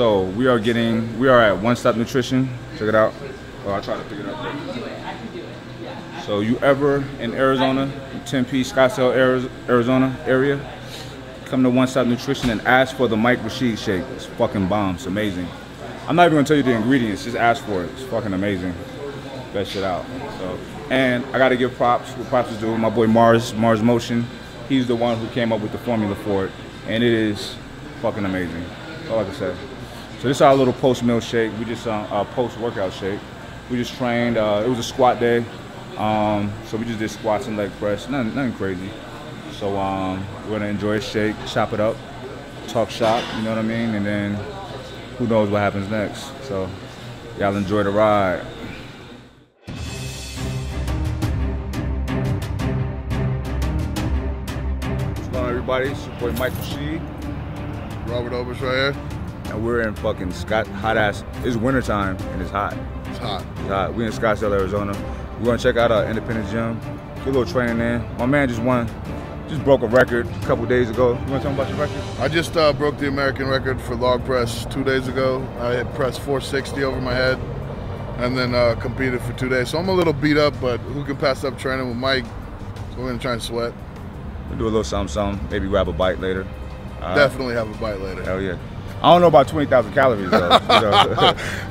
So we are at One Stop Nutrition. Check it out. Oh, I tried to pick it up. So you ever in Arizona, Tempe, Scottsdale, Arizona area, come to One Stop Nutrition and ask for the Mike Rashid shake. It's fucking bomb. It's amazing. I'm not even gonna tell you the ingredients. Just ask for it. It's fucking amazing. Best shit out. So, and I gotta give props. What props is due. My boy Mars Motion. He's the one who came up with the formula for it, and it is fucking amazing. So like I said, so this is our little post-meal shake. We just our post-workout shake. We just trained. It was a squat day, so we just did squats and leg press. Nothing crazy. So we're gonna enjoy a shake, chop it up, talk shop. You know what I mean? And then who knows what happens next? So y'all enjoy the ride. Everybody, it's your boy Mike Rashid, Robert Oberst right here, and we're in fucking hot ass. It's wintertime and it's hot. It's hot. It's hot. We in Scottsdale, Arizona. We're gonna check out our independent gym, get a little training in. My man just broke a record a couple days ago. You wanna tell me about your record? I just broke the American record for log press 2 days ago. I had pressed 460 over my head, and then competed for 2 days. So I'm a little beat up, but who can pass up training with Mike? So we're gonna try and sweat. We'll do a little something, maybe grab a bite later. Definitely have a bite later. Hell yeah. I don't know about 20,000 calories though.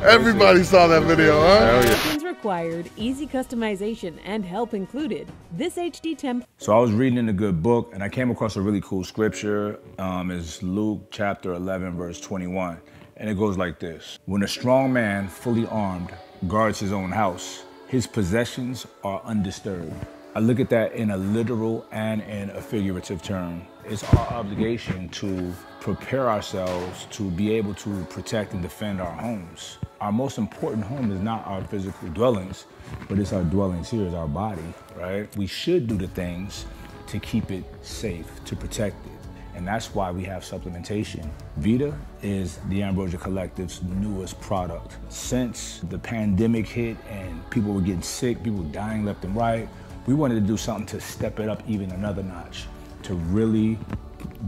Everybody saw that video, huh? Hell yeah. Required, easy customization and help included. This HD temp. So I was reading in a good book and I came across a really cool scripture. It's Luke chapter 11 verse 21. And it goes like this. When a strong man, fully armed, guards his own house, his possessions are undisturbed. I look at that in a literal and in a figurative term. It's our obligation to prepare ourselves to be able to protect and defend our homes. Our most important home is not our physical dwellings, but it's our dwellings here, it's our body, right? We should do the things to keep it safe, to protect it. And that's why we have supplementation. Vita is the Ambrosia Collective's newest product. Since the pandemic hit and people were getting sick, people were dying left and right, we wanted to do something to step it up even another notch, to really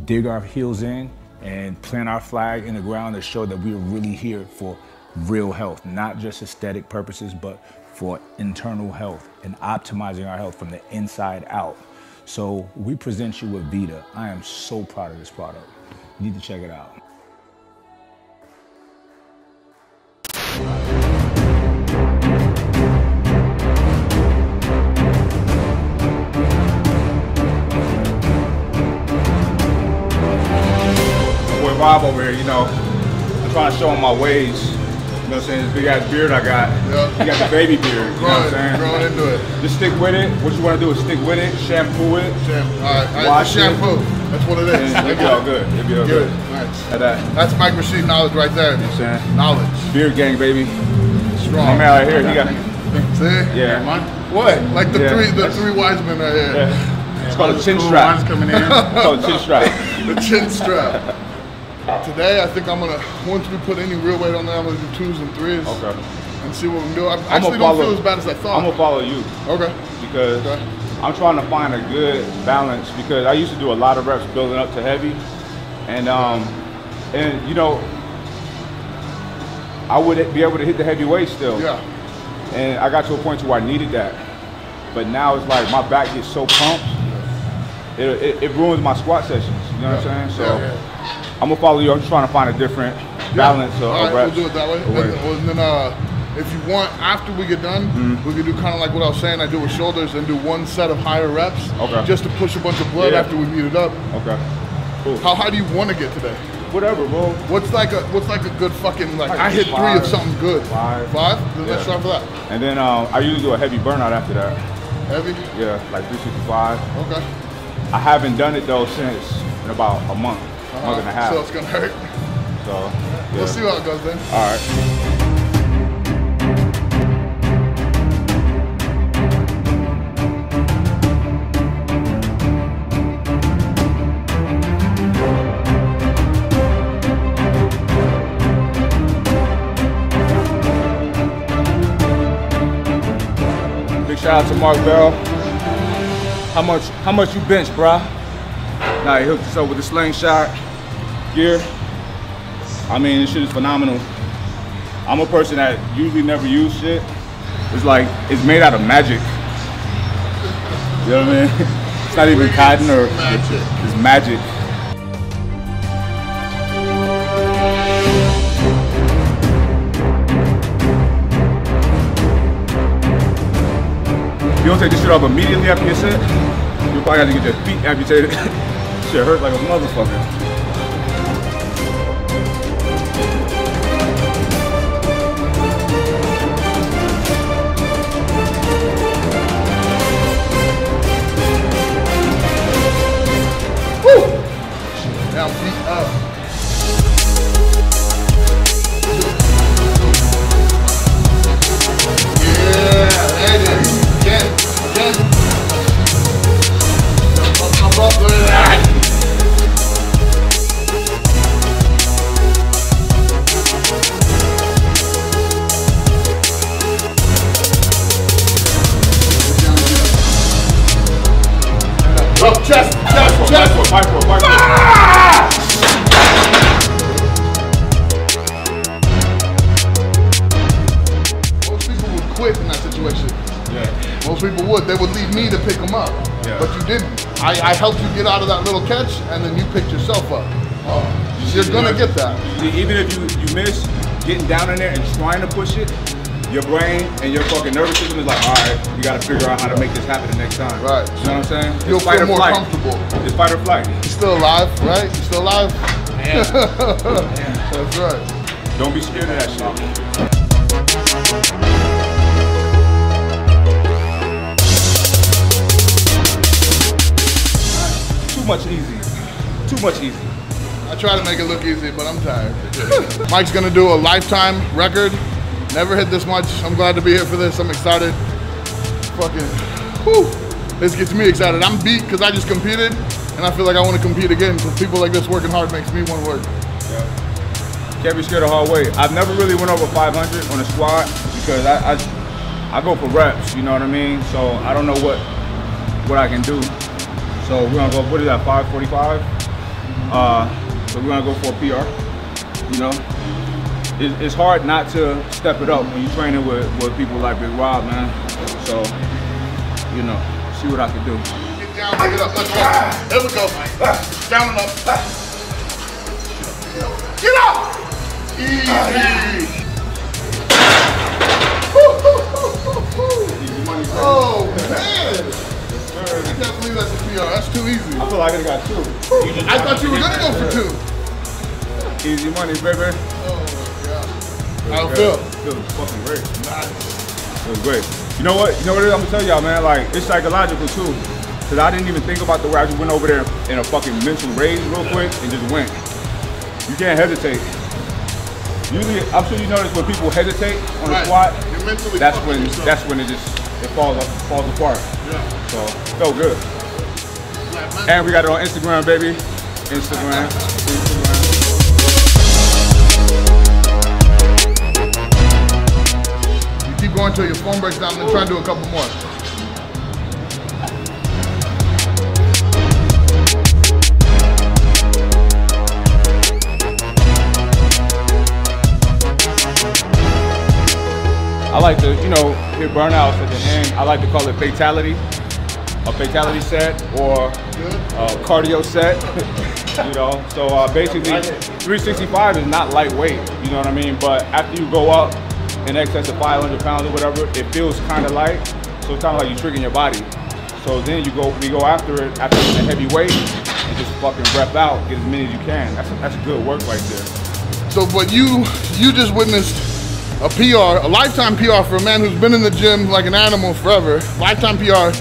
dig our heels in and plant our flag in the ground to show that we are really here for real health, not just aesthetic purposes, but for internal health and optimizing our health from the inside out. So we present you with Vita. I am so proud of this product. You need to check it out. Rob over here, you know, I'm trying to show him my ways. You know what I'm saying? This big ass beard I got. Yep. He got the baby beard. You know what I'm saying? Growing into it. Just stick with it. What you want to do is stick with it, shampoo it. Shampoo. All right. Wash it. Shampoo. That's what it is. It'll be all good. It'll be all good. Nice. That's Mike Rashid knowledge right there. You know what I'm saying? Knowledge. Beard gang, baby. Strong. My man right here, he got. See? Yeah. What? Like the three wise men right here. Yeah. It's called a chin strap. It's called a chin strap. The chin strap. Today, I think I'm gonna, once we put any real weight on there, I'm gonna do 2s and 3s. Okay. And see what we can do. I actually don't feel as bad as I thought. I'm gonna follow you. Okay. Because I'm trying to find a good balance because I used to do a lot of reps building up to heavy. And you know, I would be able to hit the heavy weight still. Yeah. And I got to a point to where I needed that. But now it's like my back gets so pumped, it ruins my squat sessions. You know what I'm saying? So. Yeah, yeah. I'm gonna follow you. I'm just trying to find a different balance. Yeah. All right, reps. We'll do it that way. And then, if you want, after we get done, we can do kind of like what I was saying. I do with shoulders and do one set of higher reps, just to push a bunch of blood after we heat it up. Okay. Cool. How high do you want to get today? Whatever, bro. What's like a good fucking like? I hit 5, 3 of something good. 5. Then let's try for that. And then I usually do a heavy burnout after that. Heavy? Yeah, like 365. Okay. I haven't done it though since in about a month. So it's gonna hurt. So yeah. We'll see how it goes then. All right. Big shout out to Mark Bell. How much you bench, bruh? Nah, he hooked us up with a slingshot gear. I mean, this shit is phenomenal. I'm a person that usually never use shit. It's like, it's made out of magic. You know what I mean? It's not even cotton or magic. It's magic. If you don't take this shit off immediately after your set, you probably got to get your feet amputated. Shit hurt like a motherfucker. They would leave me to pick them up, yeah. But you didn't. I helped you get out of that little catch, and then you picked yourself up. You're gonna get that. Even if you miss getting down in there and trying to push it, your brain and your fucking nervous system is like, all right, you gotta figure out how to make this happen the next time. Right. You know what I'm saying? You'll feel more comfortable. It's fight or flight. You're still alive, right? You're still alive. Man. Man. That's right. Don't be scared of that shit. Too much easy. I try to make it look easy, but I'm tired. Mike's gonna do a lifetime record. Never hit this much. I'm glad to be here for this. I'm excited. Fucking, whew. This gets me excited. I'm beat because I just competed, and I feel like I want to compete again because people like this working hard makes me want to work. Yeah. Can't be scared of hard weight. I've never really went over 500 on a squat because I go for reps. You know what I mean? So I don't know what I can do. So we're gonna go, what is that, 545? So we're gonna go for a PR, you know? It's hard not to step it up when you're training with people like Big Rob, man. So, you know, see what I can do. Get down, pick it up, let's go. There we go. Down and up. Get up! Easy. Oh, man. I can't believe that's a PR. That's too easy. I feel like I got two. I thought you were gonna go for two. Easy money, baby. Oh my god. How it feel? Feels fucking great. Nice. Feels great. You know what? You know what I'm gonna tell y'all, man. Like, it's psychological too. Cause I didn't even think about the way I just went over there in a fucking mental rage real quick and just went. You can't hesitate. Usually, I'm sure you notice when people hesitate on a squat, that's when it just falls apart. Yeah. So, felt good. And we got it on Instagram, baby. Instagram. Instagram. You keep going till your phone breaks down and then try to do a couple more. I like to, you know, hit burnouts at the end. I like to call it fatality. A fatality set or a cardio set, you know. So basically, 365 is not lightweight, you know what I mean? But after you go up in excess of 500 pounds or whatever, it feels kind of light. So it's kind of like you're tricking your body. So then we go after it, after a heavy weight, and just fucking rep out, get as many as you can. That's good work right there. So, but you just witnessed a PR, a lifetime PR for a man who's been in the gym like an animal forever, lifetime PR,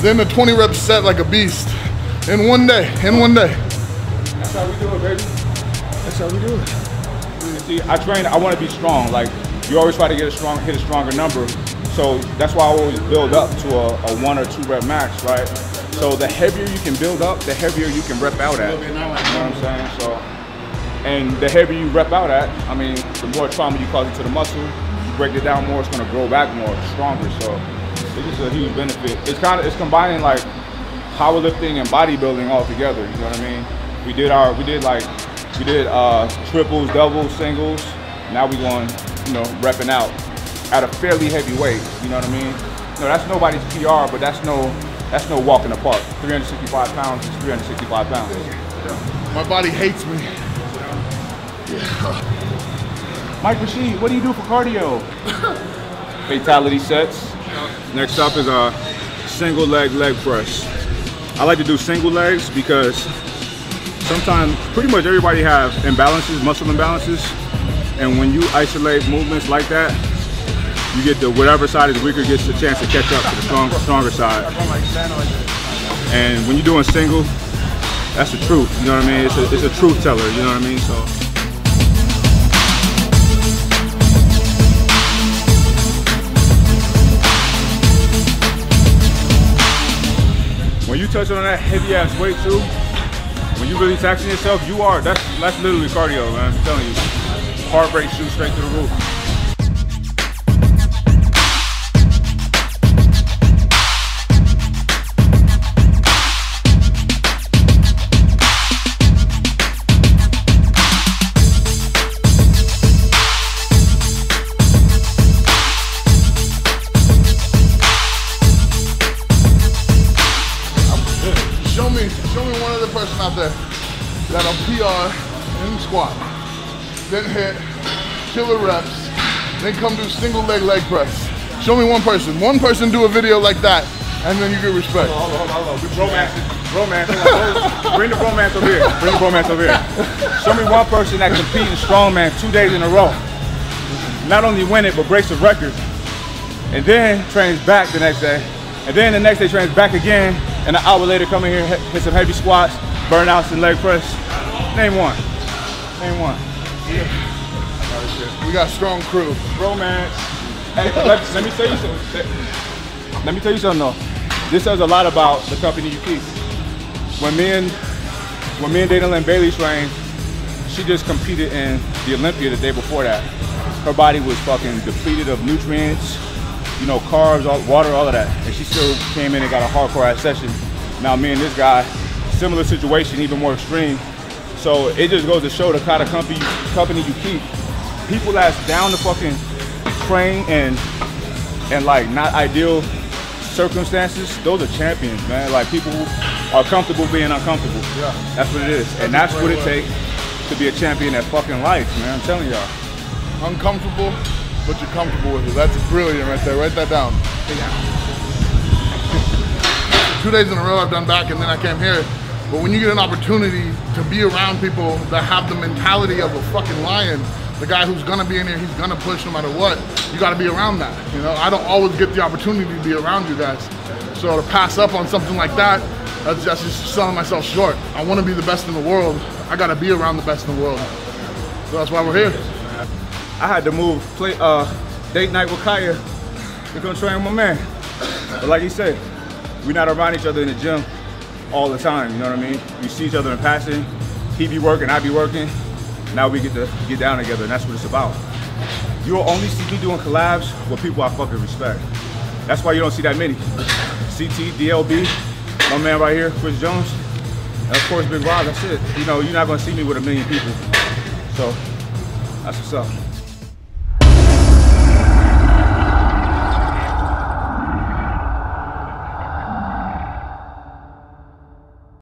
then a 20 rep set like a beast in one day. That's how we do it, baby. That's how we do it. See, I train, I want to be strong. Like, you always try to hit a stronger number. So that's why I always build up to a 1 or 2 rep max, right? So the heavier you can build up, the heavier you can rep out at. You know what I'm saying? So. And the heavier you rep out at, I mean, the more trauma you cause it to the muscle, you break it down more, it's gonna grow back more, stronger. So it's just a huge benefit. It's kind of, it's combining like powerlifting and bodybuilding all together, you know what I mean? We did like, We did triples, doubles, singles. Now we're going, you know, repping out at a fairly heavy weight. You know what I mean? No, that's nobody's PR, but that's no walk in the park. 365 pounds is 365 pounds. Yeah. My body hates me. Yeah. Mike Rashid, what do you do for cardio? Fatality sets. Next up is a single leg press. I like to do single legs because sometimes pretty much everybody have imbalances, muscle imbalances. And when you isolate movements like that, you get the whatever side is weaker gets the chance to catch up to the stronger side. And when you're doing single, that's the truth, you know what I mean? It's a truth teller, you know what I mean? So. When you touch on that heavy ass weight too, when you really taxing yourself, you are, that's literally cardio, man, I'm telling you. Heart rate shoots straight to the roof. Show me one other person out there that will PR in squat, then hit killer reps, then come do single leg press. Show me one person. One person do a video like that, and then you get respect. Hold on. Romance. Bring the romance over here. Show me one person that compete in strongman 2 days in a row. Not only win it, but breaks the record. And then trains back the next day. And then the next day trains back again. And an hour later, come in here, hit some heavy squats, burnouts, and leg press. Name one. Yeah. We got a strong crew. Romance. Hey, let me tell you something. Though. This says a lot about the company you keep. When me and Dana Lynn Bailey trained, she just competed in the Olympia the day before that. Her body was fucking depleted of nutrients. You know, carbs, water, all of that. And she still came in and got a hardcore ass session. Now me and this guy, similar situation, even more extreme. So it just goes to show the kind of company you keep. People that's down to fucking train and like not ideal circumstances, those are champions, man. Like people who are comfortable being uncomfortable. Yeah. That's what it is. And that's what it takes to be a champion at fucking life, man. I'm telling y'all. Uncomfortable. But you're comfortable with it. That's brilliant right there. Write that down. Yeah. 2 days in a row I've done back and then I came here. But when you get an opportunity to be around people that have the mentality of a fucking lion, the guy who's gonna be in here, he's gonna push no matter what, you gotta be around that. You know, I don't always get the opportunity to be around you guys. So to pass up on something like that, that's just selling myself short. I wanna be the best in the world. I gotta be around the best in the world. So that's why we're here. I had to move date night with Kaya to come train with my man. But like you said, we're not around each other in the gym all the time, you know what I mean? We see each other in passing. He be working, I be working. Now we get to get down together and that's what it's about. You'll only see me doing collabs with people I fucking respect. That's why you don't see that many. CT, DLB, my man right here, Chris Jones, and of course Big Rob, that's it. You know, you're not gonna see me with a million people. So, that's what's up.